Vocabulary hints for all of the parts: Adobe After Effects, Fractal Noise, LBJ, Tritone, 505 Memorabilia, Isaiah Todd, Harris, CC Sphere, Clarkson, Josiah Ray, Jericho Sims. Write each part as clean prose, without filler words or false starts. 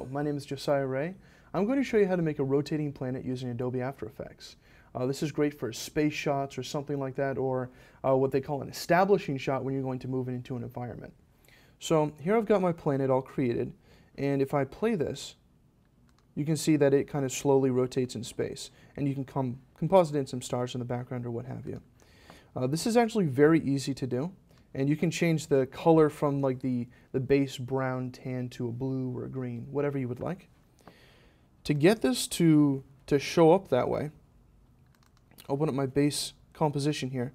So, my name is Josiah Ray. I'm going to show you how to make a rotating planet using Adobe After Effects. This is great for space shots or something like that, or what they call an establishing shot when you're going to move it into an environment. So here I've got my planet all created, and if I play this, you can see that it kind of slowly rotates in space, and you can composite in some stars in the background or what have you. This is actually very easy to do, and you can change the color from like the base brown tan to a blue or a green, whatever you would like. To get this to show up that way, open up my base composition here.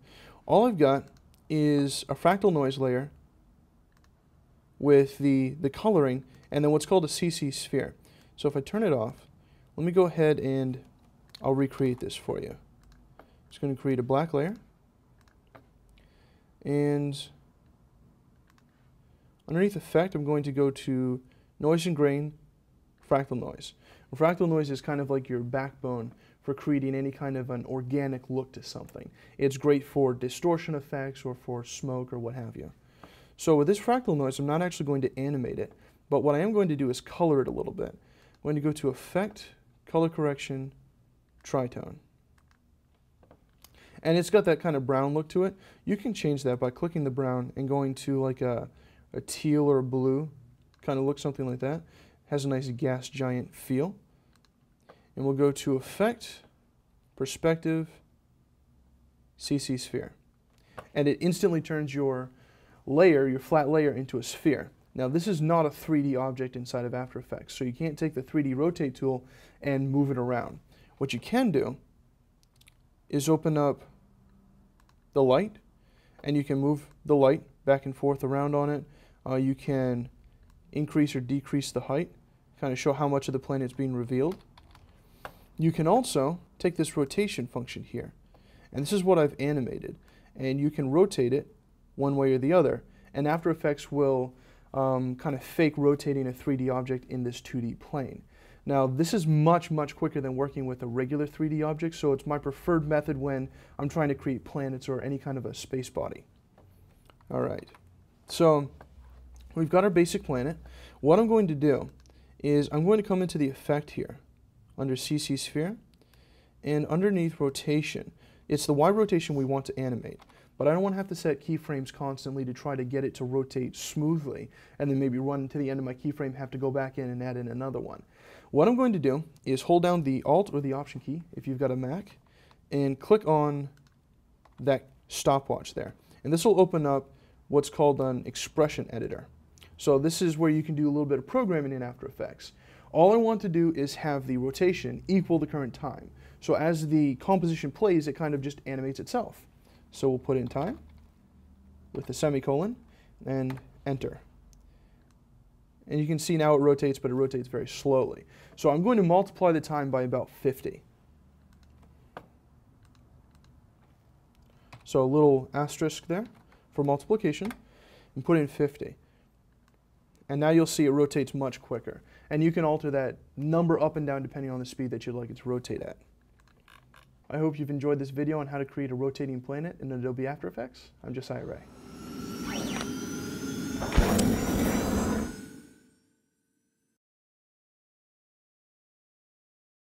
All I've got is a fractal noise layer with the coloring and then what's called a CC sphere. So if I turn it off, let me go ahead and I'll recreate this for you. I'm just going to create a black layer, and underneath effect I'm going to go to noise and grain, fractal noise. Fractal noise is kind of like your backbone for creating any kind of an organic look to something. It's great for distortion effects or for smoke or what have you. So with this fractal noise, I'm not actually going to animate it, but what I am going to do is color it a little bit. I'm going to go to Effect, Color Correction, Tritone. And it's got that kind of brown look to it. You can change that by clicking the brown and going to like a teal or a blue, kind of look something like that. Has a nice gas giant feel. And we'll go to Effect, Perspective, CC Sphere. And it instantly turns your layer, your flat layer, into a sphere. Now this is not a 3D object inside of After Effects, so you can't take the 3D Rotate tool and move it around. What you can do is open up the light, and you can move the light back and forth around on it. You can increase or decrease the height, kind of show how much of the planet is being revealed. You can also take this rotation function here, and this is what I've animated, and you can rotate it one way or the other, and After Effects will kind of fake rotating a 3D object in this 2D plane. Now this is much, much quicker than working with a regular 3D object, so it's my preferred method when I'm trying to create planets or any kind of a space body. Alright, so we've got our basic planet. What I'm going to do is I'm going to come into the effect here under CC Sphere, and underneath rotation, it's the Y rotation we want to animate, but I don't want to have to set keyframes constantly to try to get it to rotate smoothly and then maybe run to the end of my keyframe, have to go back in and add in another one. What I'm going to do is hold down the Alt or the Option key if you've got a Mac and click on that stopwatch there, and this will open up what's called an expression editor. So this is where you can do a little bit of programming in After Effects. All I want to do is have the rotation equal the current time. So as the composition plays, it kind of just animates itself. So we'll put in time with a semicolon and enter. And you can see now it rotates, but it rotates very slowly. So I'm going to multiply the time by about 50. So a little asterisk there for multiplication and put in 50. And now you'll see it rotates much quicker. And you can alter that number up and down depending on the speed that you'd like it to rotate at. I hope you've enjoyed this video on how to create a rotating planet in Adobe After Effects. I'm Josiah Ray.